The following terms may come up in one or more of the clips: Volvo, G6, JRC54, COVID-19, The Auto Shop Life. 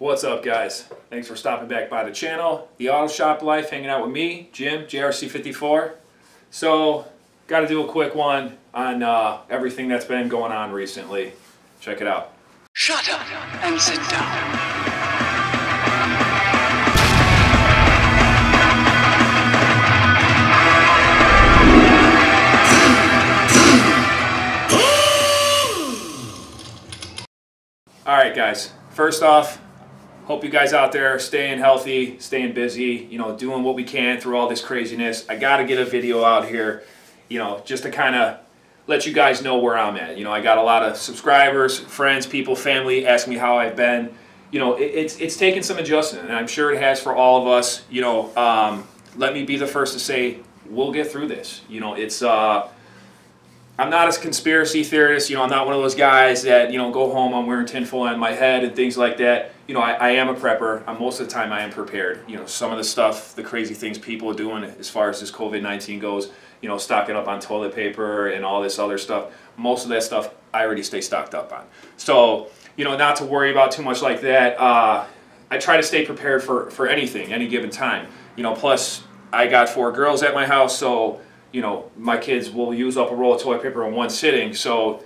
What's up, guys? Thanks for stopping back by the channel, The Auto Shop Life, hanging out with me, Jim, JRC54. So, got to do a quick one on everything that's been going on recently. Check it out. Shut up and sit down. Alright guys, first off, hope you guys out there are staying healthy, staying busy, you know, doing what we can through all this craziness. I got to get a video out here, you know, just to kind of let you guys know where I'm at. You know, I got a lot of subscribers, friends, people, family ask me how I've been. You know, it's taken some adjustment, and I'm sure it has for all of us. You know, let me be the first to say, we'll get through this. You know, it's... I'm not a conspiracy theorist, you know, I'm not one of those guys that, you know, go home, I'm wearing tinfoil on my head and things like that. You know, I am a prepper. Most of the time I am prepared. You know, some of the stuff, the crazy things people are doing as far as this COVID-19 goes, you know, stocking up on toilet paper and all this other stuff, most of that stuff I already stay stocked up on. So, you know, not to worry about too much like that. I try to stay prepared for anything, any given time. You know, plus I got 4 girls at my house, so... You know, my kids will use up a roll of toilet paper in one sitting, so,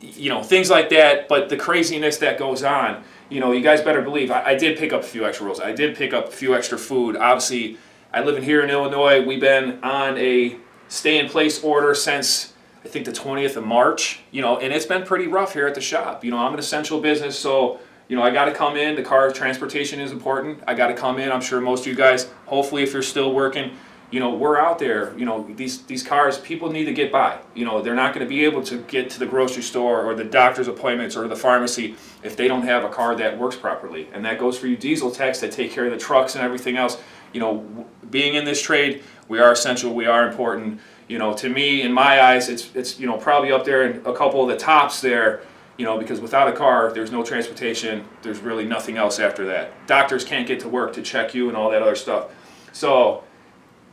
you know, things like that. But the craziness that goes on, you know, you guys better believe I did pick up a few extra rolls. I did pick up a few extra food. Obviously, I live in here in Illinois. We've been on a stay-in-place order since, I think, the 20th of March, you know, and it's been pretty rough here at the shop. You know, I'm an essential business, so, you know, I got to come in. The car transportation is important. I got to come in. I'm sure most of you guys, hopefully, if you're still working, you know, we're out there, you know, these cars, people need to get by. You know, they're not going to be able to get to the grocery store or the doctor's appointments or the pharmacy if they don't have a car that works properly. And that goes for you diesel techs that take care of the trucks and everything else. You know, being in this trade, we are essential, we are important. You know, to me, in my eyes, it's you know, probably up there in a couple of the tops there, you know, because without a car, there's no transportation, there's really nothing else after that. Doctors can't get to work to check you and all that other stuff. So...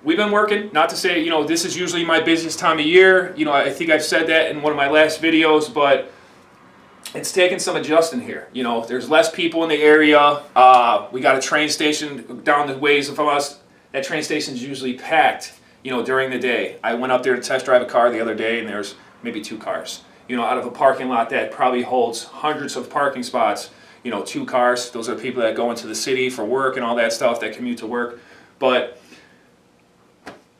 we've been working, not to say, you know, this is usually my busiest time of year. You know, I think I've said that in one of my last videos, but it's taken some adjusting here. You know, there's less people in the area. We got a train station down the ways from us. That train station's usually packed, you know, during the day. I went up there to test drive a car the other day, and there's maybe 2 cars. You know, out of a parking lot that probably holds hundreds of parking spots, you know, 2 cars. Those are people that go into the city for work and all that stuff, that commute to work. But...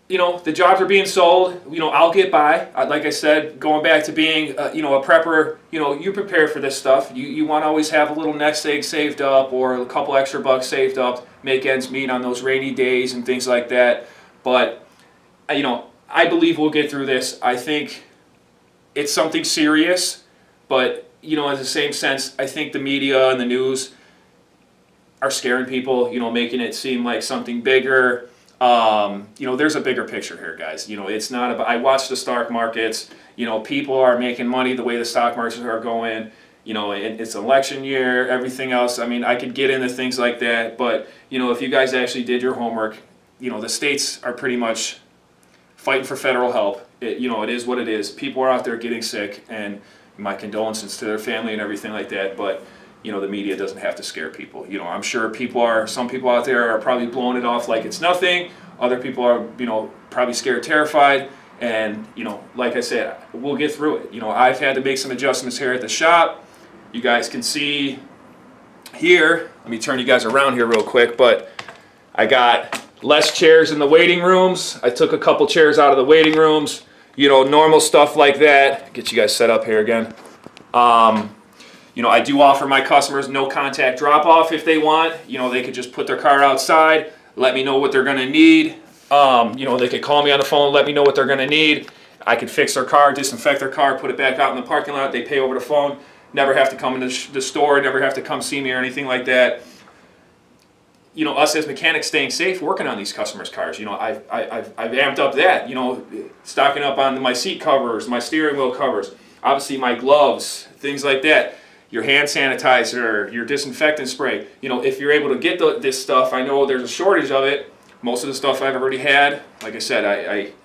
you know, the jobs are being sold. You know, I'll get by. Like I said, going back to being, you know, a prepper, you know, you prepare for this stuff. You want to always have a little nest egg saved up or a couple extra bucks saved up, make ends meet on those rainy days and things like that. But, you know, I believe we'll get through this. I think it's something serious, but, you know, in the same sense, I think the media and the news are scaring people, you know, making it seem like something bigger. You know, there's a bigger picture here, guys. You know, it's not about, I watch the stock markets, you know, people are making money the way the stock markets are going, you know, it's election year, everything else. I mean, I could get into things like that, but, you know, if you guys actually did your homework, you know, the states are pretty much fighting for federal help. You know, it is what it is. People are out there getting sick, and my condolences to their family and everything like that, but... you know, the media doesn't have to scare people. You know, I'm sure people are, some people out there are probably blowing it off like it's nothing. Other people are, you know, probably scared, terrified. And, you know, like I said, we'll get through it. You know, I've had to make some adjustments here at the shop. You guys can see here. Let me turn you guys around here real quick. But I got less chairs in the waiting rooms. I took a couple chairs out of the waiting rooms. You know, normal stuff like that. Get you guys set up here again. You know, I do offer my customers no contact drop-off if they want. You know, they could just put their car outside, let me know what they're going to need. You know, they could call me on the phone, let me know what they're going to need. I could fix their car, disinfect their car, put it back out in the parking lot. They pay over the phone, never have to come into the store, never have to come see me or anything like that. You know, us as mechanics staying safe, working on these customers' cars. You know, I've amped up that, you know, stocking up on my seat covers, my steering wheel covers, obviously my gloves, things like that. Your hand sanitizer, your disinfectant spray. You know, if you're able to get this stuff, I know there's a shortage of it. Most of the stuff I've already had. Like I said,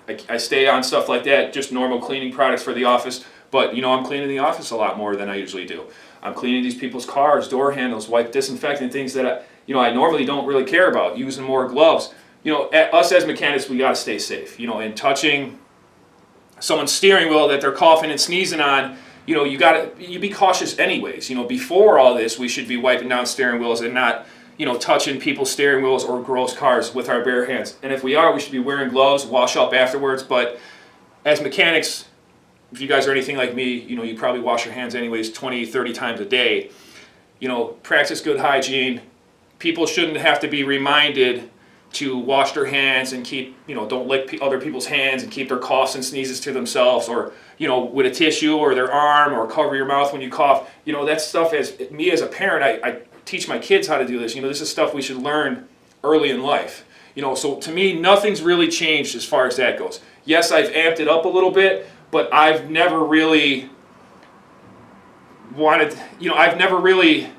I stay on stuff like that, just normal cleaning products for the office. But, you know, I'm cleaning the office a lot more than I usually do. I'm cleaning these people's cars, door handles, wipe disinfecting, things that I normally don't really care about, using more gloves. You know, us as mechanics, we got to stay safe. You know, in touching someone's steering wheel that they're coughing and sneezing on, you know, you be cautious anyways. You know, before all this, we should be wiping down steering wheels and not, you know, touching people's steering wheels or gross cars with our bare hands. And if we are, we should be wearing gloves, wash up afterwards. But as mechanics, if you guys are anything like me, you know, you probably wash your hands anyways 20, 30 times a day. You know, practice good hygiene. People shouldn't have to be reminded to wash their hands and keep, you know, don't lick other people's hands and keep their coughs and sneezes to themselves, or, you know, with a tissue or their arm, or cover your mouth when you cough. You know, that stuff, as me as a parent, I teach my kids how to do this. You know, this is stuff we should learn early in life. You know, so to me, nothing's really changed as far as that goes. Yes, I've amped it up a little bit, but I've never really wanted, you know, I've never really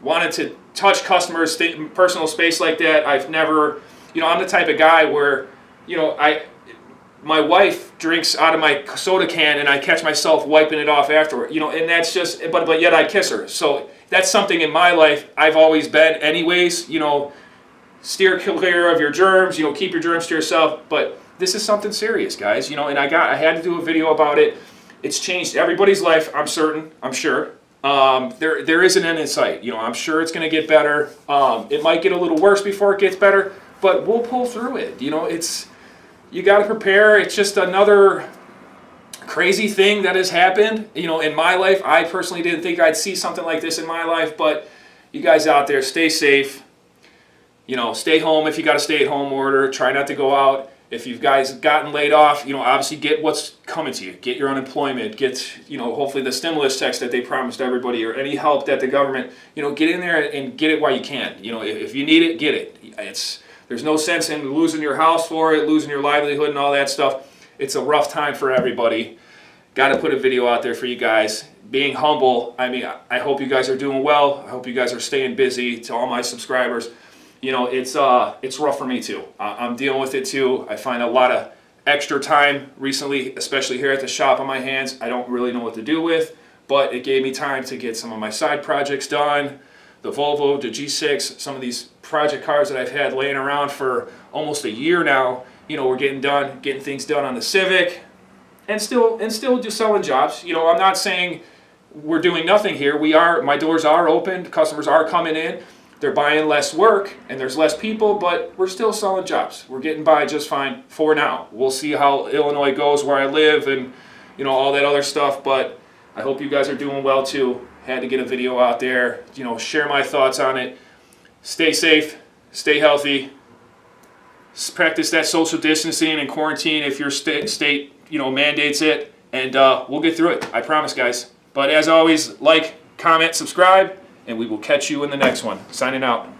wanted to touch customers' personal space like that. I've never, you know, I'm the type of guy where, you know, my wife drinks out of my soda can and I catch myself wiping it off afterward, you know, and that's just, but yet I kiss her. So that's something in my life I've always been anyways, you know, steer clear of your germs, you know, keep your germs to yourself. But this is something serious, guys, you know, and I had to do a video about it. It's changed everybody's life, I'm sure. There isn't an end in sight, you know, I'm sure it's going to get better. It might get a little worse before it gets better, but we'll pull through it. You know, you got to prepare. It's just another crazy thing that has happened, you know, in my life. I personally didn't think I'd see something like this in my life, but you guys out there, stay safe. You know, stay home if you got a stay-at-home order. Try not to go out. If you've guys gotten laid off, you know, obviously get what's coming to you. Get your unemployment. Get, you know, hopefully the stimulus checks that they promised everybody, or any help that the government, you know, get in there and get it while you can. You know, if you need it, get it. There's no sense in losing your house for it, losing your livelihood and all that stuff. It's a rough time for everybody. Got to put a video out there for you guys. Being humble, I mean, I hope you guys are doing well. I hope you guys are staying busy. To all my subscribers, you know, it's rough for me too. I'm dealing with it too. I find a lot of extra time recently, especially here at the shop, on my hands. I don't really know what to do with, but it gave me time to get some of my side projects done. The Volvo, the G6, some of these project cars that I've had laying around for almost a year now, you know, we're getting things done on the Civic, and still just selling jobs. You know, I'm not saying we're doing nothing here. We are. My doors are open. Customers are coming in. They're buying less work and there's less people, but we're still selling jobs. We're getting by just fine for now. We'll see how Illinois goes, where I live, and, you know, all that other stuff. But I hope you guys are doing well too. Had to get a video out there, you know, share my thoughts on it. Stay safe, stay healthy, practice that social distancing and quarantine if your state, you know, mandates it, and we'll get through it. I promise, guys. But as always, like, comment, subscribe, and we will catch you in the next one. Signing out.